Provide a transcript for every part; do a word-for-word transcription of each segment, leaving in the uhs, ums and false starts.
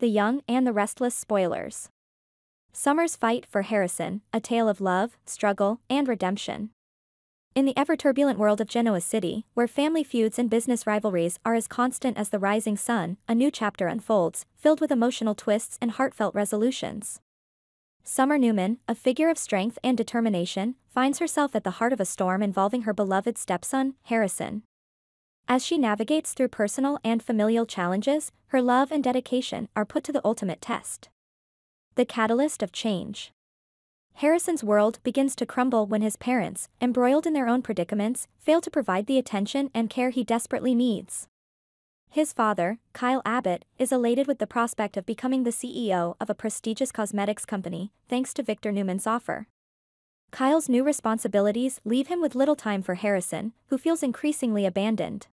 The Young and the Restless spoilers. Summer's fight for Harrison, a tale of love, struggle, and redemption. In the ever-turbulent world of Genoa City, where family feuds and business rivalries are as constant as the rising sun, a new chapter unfolds, filled with emotional twists and heartfelt resolutions. Summer Newman, a figure of strength and determination, finds herself at the heart of a storm involving her beloved stepson, Harrison. As she navigates through personal and familial challenges, her love and dedication are put to the ultimate test. The catalyst of change. Harrison's world begins to crumble when his parents, embroiled in their own predicaments, fail to provide the attention and care he desperately needs. His father, Kyle Abbott, is elated with the prospect of becoming the C E O of a prestigious cosmetics company, thanks to Victor Newman's offer. Kyle's new responsibilities leave him with little time for Harrison, who feels increasingly abandoned.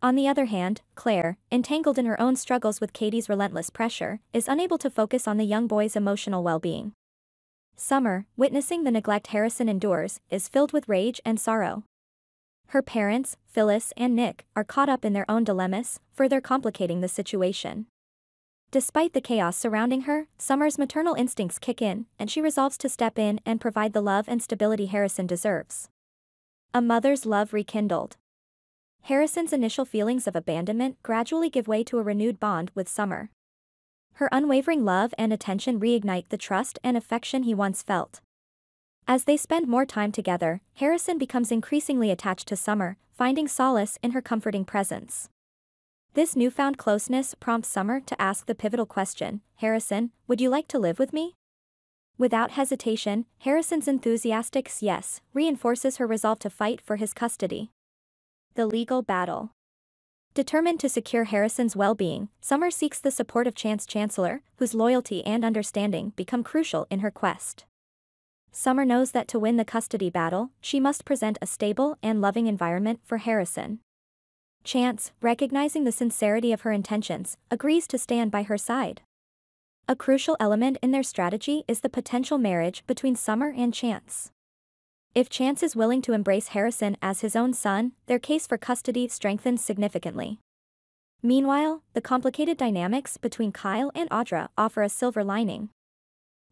On the other hand, Claire, entangled in her own struggles with Katie's relentless pressure, is unable to focus on the young boy's emotional well-being. Summer, witnessing the neglect Harrison endures, is filled with rage and sorrow. Her parents, Phyllis and Nick, are caught up in their own dilemmas, further complicating the situation. Despite the chaos surrounding her, Summer's maternal instincts kick in, and she resolves to step in and provide the love and stability Harrison deserves. A mother's love rekindled. Harrison's initial feelings of abandonment gradually give way to a renewed bond with Summer. Her unwavering love and attention reignite the trust and affection he once felt. As they spend more time together, Harrison becomes increasingly attached to Summer, finding solace in her comforting presence. This newfound closeness prompts Summer to ask the pivotal question, "Harrison, would you like to live with me?" Without hesitation, Harrison's enthusiastic yes reinforces her resolve to fight for his custody. The legal battle. Determined to secure Harrison's well-being, Summer seeks the support of Chance Chancellor, whose loyalty and understanding become crucial in her quest. Summer knows that to win the custody battle, she must present a stable and loving environment for Harrison. Chance, recognizing the sincerity of her intentions, agrees to stand by her side. A crucial element in their strategy is the potential marriage between Summer and Chance. If Chance is willing to embrace Harrison as his own son, their case for custody strengthens significantly. Meanwhile, the complicated dynamics between Kyle and Audra offer a silver lining.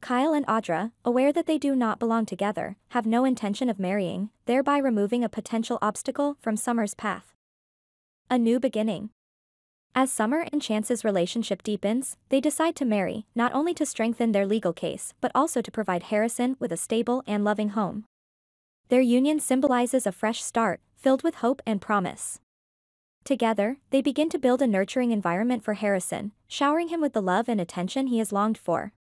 Kyle and Audra, aware that they do not belong together, have no intention of marrying, thereby removing a potential obstacle from Summer's path. A new beginning. As Summer and Chance's relationship deepens, they decide to marry, not only to strengthen their legal case, but also to provide Harrison with a stable and loving home. Their union symbolizes a fresh start, filled with hope and promise. Together, they begin to build a nurturing environment for Harrison, showering him with the love and attention he has longed for.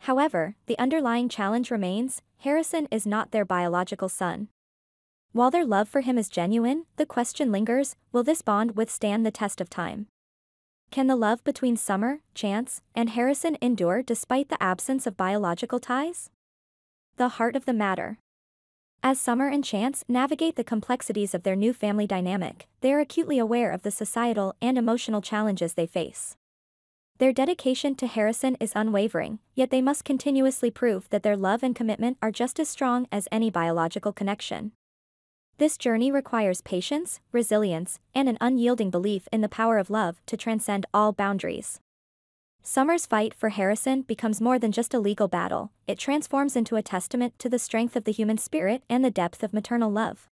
However, the underlying challenge remains: Harrison is not their biological son. While their love for him is genuine, the question lingers, will this bond withstand the test of time? Can the love between Summer, Chance, and Harrison endure despite the absence of biological ties? The heart of the matter. As Summer and Chance navigate the complexities of their new family dynamic, they are acutely aware of the societal and emotional challenges they face. Their dedication to Harrison is unwavering, yet they must continuously prove that their love and commitment are just as strong as any biological connection. This journey requires patience, resilience, and an unyielding belief in the power of love to transcend all boundaries. Summer's fight for Harrison becomes more than just a legal battle, it transforms into a testament to the strength of the human spirit and the depth of maternal love.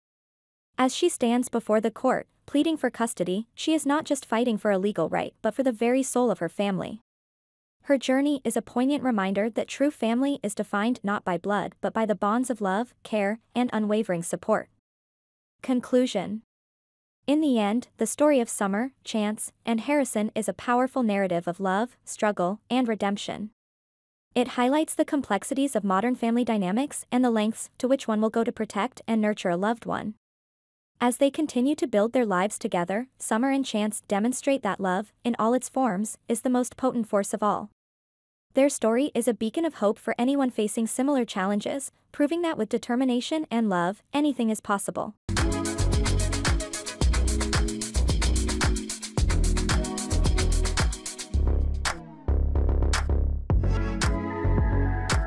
As she stands before the court, pleading for custody, she is not just fighting for a legal right but for the very soul of her family. Her journey is a poignant reminder that true family is defined not by blood but by the bonds of love, care, and unwavering support. Conclusion. In the end, the story of Summer, Chance, and Harrison is a powerful narrative of love, struggle, and redemption. It highlights the complexities of modern family dynamics and the lengths to which one will go to protect and nurture a loved one. As they continue to build their lives together, Summer and Chance demonstrate that love, in all its forms, is the most potent force of all. Their story is a beacon of hope for anyone facing similar challenges, proving that with determination and love, anything is possible.